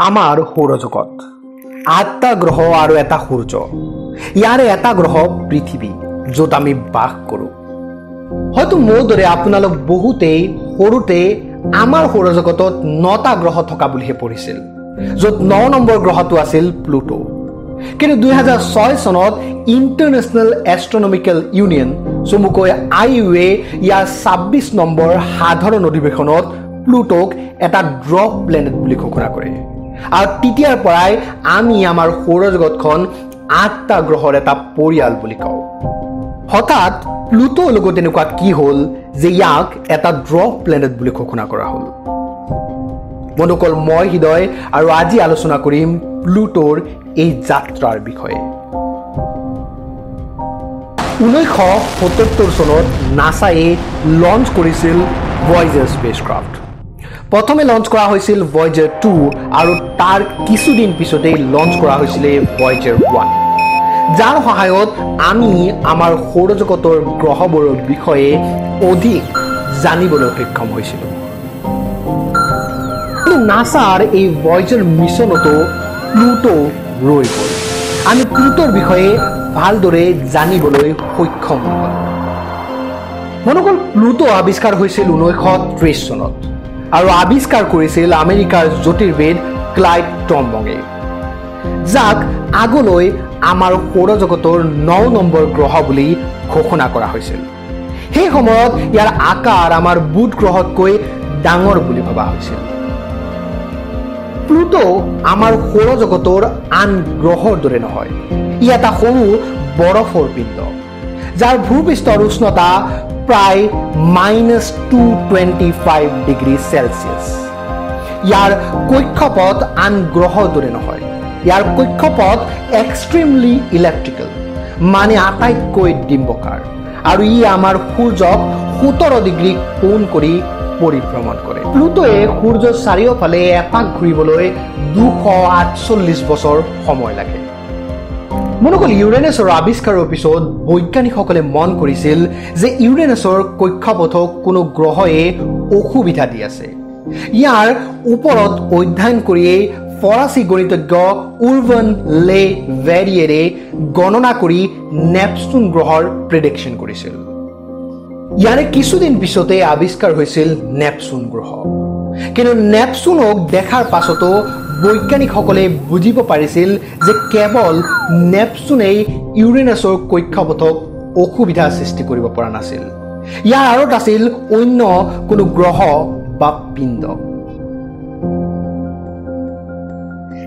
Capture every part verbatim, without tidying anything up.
आमार सौरजगत आठटा ग्रह और एटा सूर्य यारे एटा ग्रह पृथ्वी जो आमी बास करूँ। हयतो मोर दरे आपनालोक बहुते सरुते आमार सौरजगतत नटा ग्रह थका बुलिहे पढ़िछिल जत नौ नम्बर ग्रहटो आछिल प्लुटो। किन्तु दुई हाजार छय सनत इंटरनेशनल एस्ट्रोनॉमिकल यूनियन चमुक आई यू ए छब्बीस नम्बर साधारण अधिवेशनत प्लुटोक एटा ड्रप प्लेनेट बुलि घोषणा करे आर तेतियार पराय आमी आमार सौरजगतखन आठटा ग्रहर एटा परियाल बुलि कओ। हठात प्लुटोर लगत एनेकुवा कि हल जे याक एटा ड्रप प्लेनेट बुलि घोषणा करा हल। बंधुकल मैं हृदय और आज आलोचना करिम प्लुटोर এই যাত্রার বিষয়ে। ঊনৈশ সাতসত্তৰ চনত নাসায়ে লঞ্চ কৰিছিল ভয়েজাৰ স্পেচক্ৰাফ্ট। প্ৰথমে লঞ্চ কৰা হৈছিল ভয়েজাৰ টু আৰু তাৰ কিছুদিন পিছতে লঞ্চ কৰা হৈছিল ভয়েজাৰ ওৱান, যাৰ সহায়ত আমি আমাৰ সৌৰজগতৰ গ্ৰহবোৰৰ বিষয়ে অধিক জানিবলৈ সক্ষম হৈছিলোঁ। নাসাৰ এই ভয়েজাৰ মিছনতো প্লুটো रही गल। आमी प्लुटोर विषय भालदरे जानिबोलै सक्षम हल। मनोकल प्लुटो आविष्कार होइसिल ঊনৈশ ত্ৰিশ सनत और आविष्कार करिसिल आमेरिकार ज्योतिर्विद क्लाइड टम्बगे, जाक आगोलै आमार सौरजगतर नौ नम्बर ग्रह बुलि घोषणा करा होइसिल। हेइ समयत यार आकार आमार बुध ग्रहतकै डांगर बुलि भबा होइसिल। प्लुटो आमार सौरजगतर आन ग्रहर दरे नहय, इ एटा सरु बरफर पिण्ड जार भूपृष्ठर उष्णता प्राय minus two twenty five degree Celsius. यार कक्षपथ आन ग्रहर दरे नहय, यार कक्षपथ एक्सट्रीमली इलेक्ट्रिकल माने आटाइतकै डिम्बकार और इ आमार सूर्यक सतर डिग्री कोण करि परिभ्रमण करे। प्लुटोए सूर्यर चारियोफाले एपाक घुरिबोलै দুশ আঠচল্লিশ बछर समय लागे। मनोकल ইউৰেনাছৰ আৱিষ্কাৰৰ পিছত বৈজ্ঞানিকসকলে মন কৰিছিল যে ইউৰেনাছৰ কক্ষপথক কোনো গ্ৰহয়ে অসুবিধা দি আছে। ইয়াৰ ওপৰত অধ্যয়ন কৰিয়ে ফৰাচী গণিতজ্ঞ উৰভান লে ভেৰিয়েৰে গণনা কৰি নেপচুন গ্ৰহৰ প্ৰেডিকশ্যন কৰিছিল। यारे किसुदिन पिछते आविष्कार होइसिल नेपचुन ग्रह। किन्तु नेपचुनक देखार पाछतो वैज्ञानिकসকলে बुझिब पारिছিল जे केवल नेपचुने ইউৰেনাছৰ কক্ষপথক असुविधा सृष्टि करिब পৰা नासिल। यार आৰত আছিল अन्य कोनो ग्रह बा पिण्ड।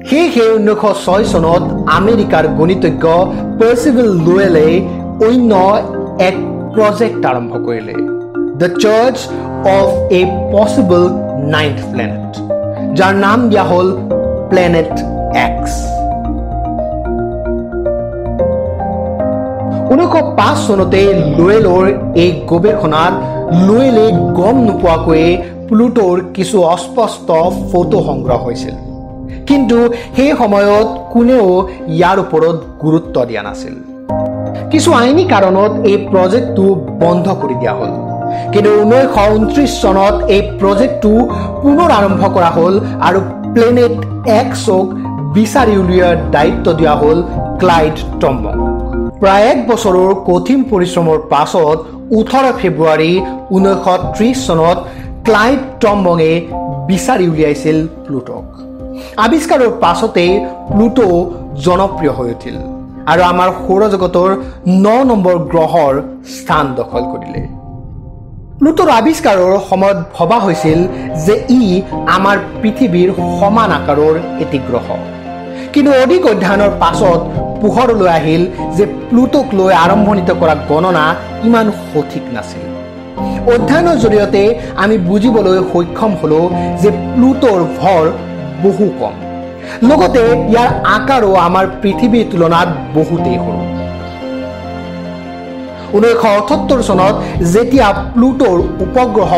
सेয়েহে ঊনৈশ ছয় চনত আমেৰিকাৰ গণিতজ্ঞ পাৰ্চিভেল লোৱেলে অন্য এক प्रोजेक्ट आरम्भ करिले the charge of a possible ninth planet, जार नाम दिया हल प्लेनेट एक्स। ঊনৈশ পাঁচ सनते लोएलोर एक गवेषणार लोएले गम नोपोवाकै प्लुटोर किछु अस्पष्ट फोटो संग्रह होइसिल, किन्तु हेइ समयत कोनेओ यार ओपरत गुरुत्व दिया नासिल। किछु आईनी कारणत ए प्रोजेक्टटो बन्ध करि दिया हल, किन्तु ঊনৈশ ঊনত্ৰিশ सनत ए प्रोजेक्टटो पुनर आरम्भ करा हल और प्लेनेट एक्सक बिचारि उलियार दायित्व दिया हल क्लाइड टम्बग। प्राय एक बछৰৰ कठिन परिश्रমৰ पाছত ওঠৰ ফেब्रुৱাৰী ঊনৈশ ত্ৰিশ सनत क्लाइड टम्बगे बिचारि उलियाइছিল প্লুটক। आविष्काৰৰ पाछते প্লুটো জনপ্ৰিয় হৈ উঠিল আৰু আমাৰ সৌৰজগতৰ ন নম্বৰ গ্ৰহৰ স্থান দখল কৰিলে। প্লুটোৰ আৱিষ্কাৰৰ সময়ত ভবা হৈছিল যে ই আমাৰ পৃথিৱীৰ সমান আকাৰৰ এটি গ্ৰহ, কিন্তু অধিক অধ্যয়নৰ পাছত পোহৰলৈ আহিল যে প্লুটোক লৈ আৰম্ভণিত কৰা গণনা ইমান সঠিক নাছিল। অধ্যয়নৰ জৰিয়তে আমি বুজিবলৈ সক্ষম হলো যে প্লুটোৰ ভৰ বহু কম, লগতে ইয়াৰ আকাৰো আমাৰ পৃথিৱীৰ তুলনাত বহুতেই সৰু। ঊনৈশ আঠসত্তৰ চনত যেতিয়া প্লুটোৰ উপগ্ৰহ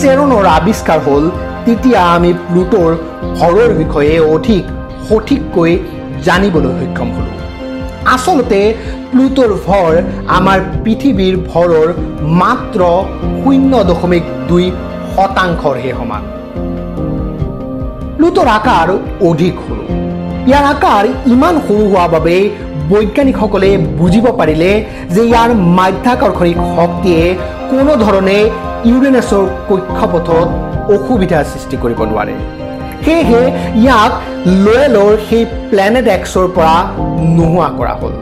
চেৰনৰ আৱিষ্কাৰ হ'ল, তেতিয়া আমি প্লুটোৰ ভৰৰ বিষয়ে অধিক সঠিককৈ জানিবলৈ সক্ষম হ'লো। আচলতে প্লুটোৰ ভৰ আমাৰ পৃথিৱীৰ ভৰৰ মাত্ৰ শূন্য দশমিক দুই শতাংশৰহে সমান। প্লুটোৰ আকাৰ অধিক সৰু। ইয়াৰ আকাৰ ইমান সৰু হোৱাৰ বাবে বৈজ্ঞানিকসকলে বুজিব পাৰিলে যে ইয়াৰ মাধ্যাকৰ্ষণিক শক্তিয়ে কোনো ধৰণে ইউৰেনাছৰ কক্ষপথত অসুবিধা সৃষ্টি কৰিব নোৱাৰে। সেয়েহে ইয়াক লয়েলৰ সেই প্লেনেট এক্সৰ পৰা নোহোৱা কৰা হ'ল।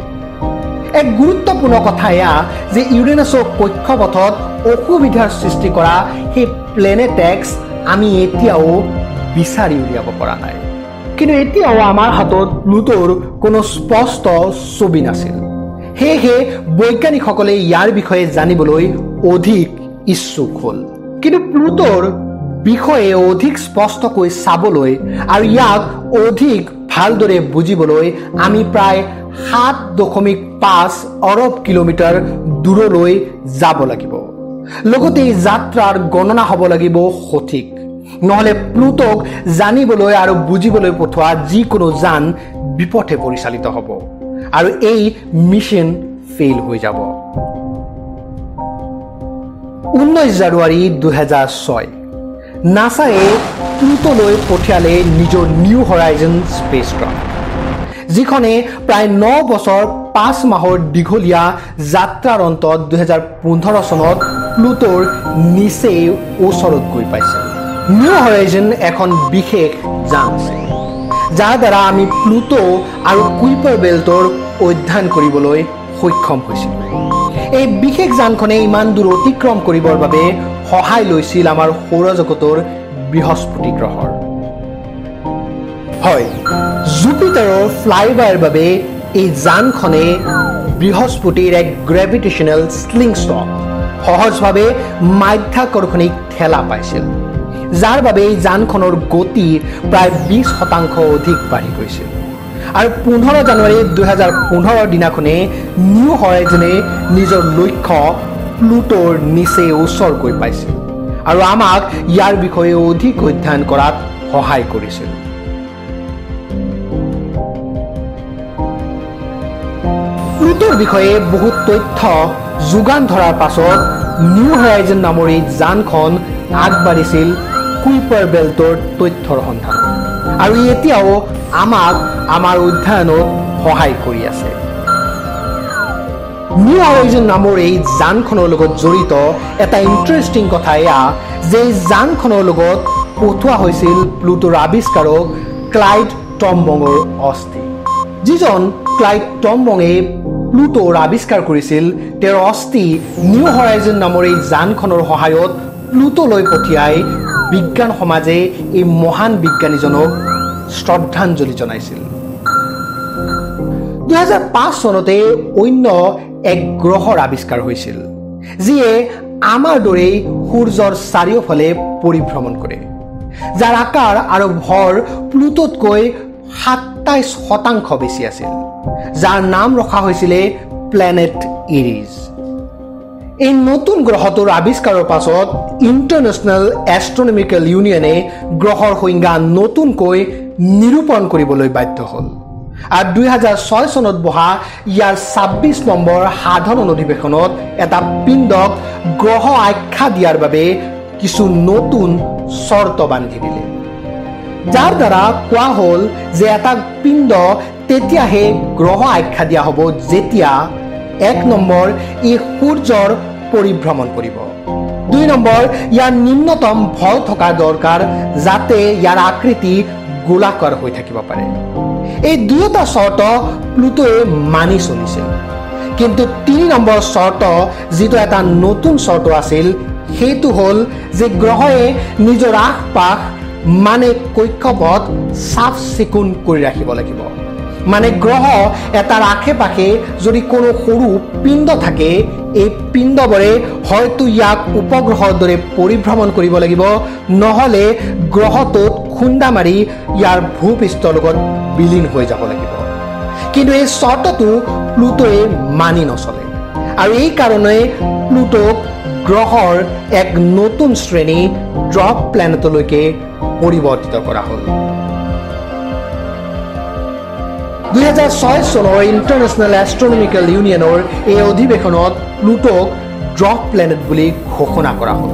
এক গুৰুত্বপূৰ্ণ কথা এয়া যে ইউৰেনাছৰ কক্ষপথত অসুবিধাৰ সৃষ্টি কৰা সেই প্লেনেট এক্স আমি এতিয়াও বিচাৰি উলিয়াব পৰা নাই। কিন্তু এতিয়াও আমাৰ হাতত প্লুটোৰ কোনো স্পষ্ট ছবি নাছিল। সেয়েহে বৈজ্ঞানিকসকলে ইয়াৰ বিষয়ে জানিবলৈ অধিক ইচ্ছুক হ'ল। কিন্তু প্লুটোৰ বিষয়ে অধিক স্পষ্টকৈ চাবলৈ আৰু ইয়াক অধিক ভালদৰে বুজিবলৈ আমি প্ৰায় সাত দশমিক পাঁচ অৰব কিলোমিটাৰ দূৰলৈ যাব লাগিব। লগতে এই যাত্ৰাৰ গণনা হ'ব লাগিব সঠিক, নহ'লে প্লুটোক জানিবলৈ আৰু বুজিবলৈ পঠোৱা যিকোনো যান বিপথে পৰিচালিত হ'ব আৰু এই মিছন ফেইল হৈ যাব। ঊনৈছ জানুৱাৰী দুহেজাৰ ছয় নাছাই প্লুটোলৈ পঠিয়ালে নিজৰ নিউ হৰাইজন স্পেচক্ৰাফ্ট, যিখনে প্ৰায় ন বছৰ পাঁচ মাহৰ দীঘলীয়া যাত্ৰাৰ অন্তত দুহেজাৰ পোন্ধৰ চনত প্লুটোৰ নিচেই ওচৰত গৈ পাইছে। নিউ হৰাইজন এখন বিশেষ যান আছে, যাৰ দ্বাৰা আমি প্লুটো আৰু কুইপাৰ বেল্টৰ অধ্যয়ন কৰিবলৈ সক্ষম হৈছিলোঁ। এই বিশেষ যানখনে ইমান দূৰ অতিক্ৰম কৰিবৰ বাবে সহায় লৈছিল আমাৰ সৌৰজগতৰ বৃহস্পতি গ্ৰহৰ। হয়, জুপিটাৰৰ ফ্লাইভাৰ বাবে এই যানখনে বৃহস্পতিৰ এক গ্ৰেভিটেশ্যনেল শ্লিংশ্বট, সহজভাৱে মাধ্যাকৰ্ষণিক ঠেলা পাইছিল, যাৰ বাবে এই যানখনৰ গতি প্ৰায় বিশ শতাংশ অধিক বাঢ়ি গৈছিল। আৰু পোন্ধৰ জানুৱাৰী দুহেজাৰ পোন্ধৰৰ দিনাখনে নিউ হৰাইজনে নিজৰ লক্ষ্য প্লুটোৰ নিচেই ওচৰকৈ পাইছিল আৰু আমাক ইয়াৰ বিষয়ে অধিক অধ্যয়ন কৰাত সহায় কৰিছিল। প্লুটোৰ বিষয়ে বহুত তথ্য যোগান ধৰাৰ পাছত নিউ হৰাইজন নামৰ এই যানখন আগবাঢ়িছিল কুইপাৰ বেল্টৰ তথ্যৰ সন্ধান আৰু এতিয়াও আমাক আমাৰ অধ্যয়নত সহায় কৰি আছে। নিউ হৰাইজন নামৰ এই যানখনৰ লগত জড়িত এটা ইণ্টাৰেষ্টিং কথা এয়া যে এই যানখনৰ লগত পঠোৱা হৈছিল প্লুটোৰ আৱিষ্কাৰক ক্লাইড টমবঙৰ অস্থি। যিজন ক্লাইড টমবঙে প্লুটোৰ আৱিষ্কাৰ কৰিছিল, তেওঁৰ অস্থি নিউ হৰাইজন নামৰ এই যানখনৰ সহায়ত প্লুটোলৈ পঠিয়াই বিজ্ঞান সমাজে এই মহান বিজ্ঞানীজনক শ্ৰদ্ধাঞ্জলি জনাইছিল। দুহেজাৰ পাঁচ চনতে অন্য এক গ্ৰহৰ আৱিষ্কাৰ হৈছিল, যিয়ে আমাৰ দৰেই সূৰ্যৰ চাৰিওফালে পৰিভ্ৰমণ কৰে, যাৰ আকাৰ আৰু ভৰ প্লুটোতকৈ সাতাইছ শতাংশ বেছি আছিল, যাৰ নাম ৰখা হৈছিলে প্লেনেট এৰিজ। এই নতুন গ্ৰহটোৰ আৱিষ্কাৰৰ পাছত ইণ্টাৰনেশ্যনেল এষ্ট্ৰনমিকেল ইউনিয়নে গ্ৰহৰ সংজ্ঞা নতুনকৈ নিৰূপণ কৰিবলৈ বাধ্য হ'ল আৰু দুই হাজাৰ ছয় চনত বহা ইয়াৰ ছাব্বিছ নম্বৰ সাধাৰণ অধিৱেশনত এটা পিণ্ডক গ্ৰহ আখ্যা দিয়াৰ বাবে কিছু নতুন চৰ্ত বান্ধি দিলে, যাৰ দ্বাৰা কোৱা হ'ল যে এটা পিণ্ড তেতিয়াহে গ্ৰহ আখ্যা দিয়া হ'ব যেতিয়া এক নম্বৰ ই সূৰ্যৰ পৰিভ্ৰমণ কৰিব, দুই নম্বৰ ইয়াৰ নিম্নতম ভৰ থকা দৰকাৰ যাতে ইয়াৰ আকৃতি গোলাকাৰ হৈ থাকিব পাৰে। এই দুয়োটা চৰ্ত প্লুটোৱে মানি চলিছিল, কিন্তু তিনি নম্বৰ চৰ্ত যিটো এটা নতুন চৰ্ত আছিল সেইটো হ'ল যে গ্ৰহে নিজৰ আশ পাশ মানে কক্ষপথ চাফ চিকুণ কৰি ৰাখিব লাগিব। মানে গ্ৰহ এটাৰ আশে পাশে যদি কোনো সৰু পিণ্ড থাকে, এই পিণ্ডবোৰে হয়তো ইয়াক উপগ্ৰহৰ দৰে পৰিভ্ৰমণ কৰিব লাগিব, নহ'লে গ্ৰহটোত খুন্দা মাৰি ইয়াৰ ভূপৃষ্ঠৰ লগত বিলীন হৈ যাব লাগিব। কিন্তু এই চৰ্তটো প্লুটোৱে মানি নচলে আৰু এই কাৰণে প্লুটোক গ্ৰহৰ এক নতুন শ্ৰেণী ড্ৰপ প্লেনেটলৈকে পৰিৱৰ্তিত কৰা হ'ল। দুই হাজাৰ ছয় চনৰ ইণ্টাৰনেশ্যনেল এষ্ট্ৰনমিকেল ইউনিয়নৰ এই অধিৱেশনত প্লুটোক ড্ৰপ প্লেনেট বুলি ঘোষণা কৰা হ'ল।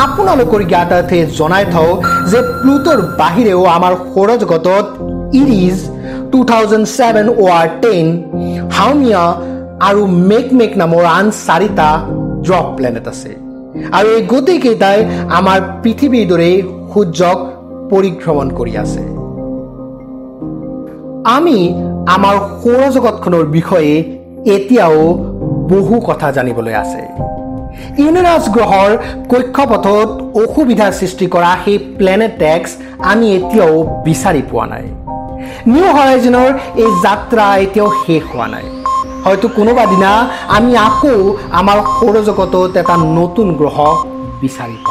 आपुनालोकर ज्ञातार्थे जनाय थाओ जे प्लुटोर बाहिरेओ आमार सौरजगतत Eris two thousand seven O R ten Haumea आरो मेकमेक नाমৰ आन चारिटा ड्रप प्लेनेट আছে আৰু এই গতি কেইটাই আমাৰ পৃথিৱীৰ দৰে সূৰ্যক পৰিক্ৰমণ কৰি আছে। আমি আমাৰ সৌৰজগতখনৰ বিষয়ে এতিয়াও বহু কথা জানিবলৈ আছে। ইউৰেনাছ গ্ৰহৰ কক্ষপথত অসুবিধা সৃষ্টি কৰা সেই প্লেনেট এক্স আমি এতিয়াও বিচাৰি পোৱা নাই। নিউ হৰাইজনৰ এই যাত্ৰা এতিয়াও শেষ হোৱা নাই। হয়তো কোনোবা দিনা আমি আকৌ আমাৰ সৌৰজগতত এটা নতুন গ্ৰহ বিচাৰিম।